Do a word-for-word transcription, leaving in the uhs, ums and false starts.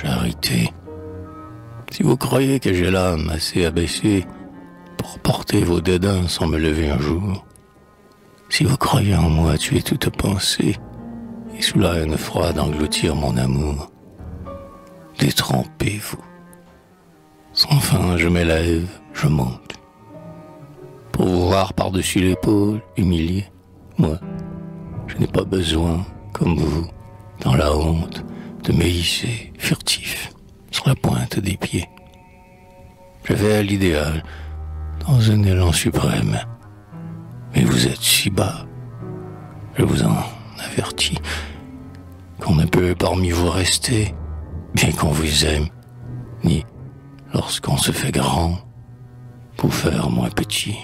Charité, si vous croyez que j'ai l'âme assez abaissée pour porter vos dédains sans me lever un jour, si vous croyez en moi tuer toute pensée et sous la haine froide engloutir mon amour, détrompez-vous. Sans fin, je m'élève, je monte, pour vous voir par-dessus l'épaule, humilié. Moi, je n'ai pas besoin, comme vous, dans la honte, de me hisser furtif sur la pointe des pieds. Je vais à l'idéal, dans un élan suprême. Mais vous êtes si bas, je vous en avertis, qu'on ne peut parmi vous rester, bien qu'on vous aime, ni, lorsqu'on se fait grand, pour faire moins petit.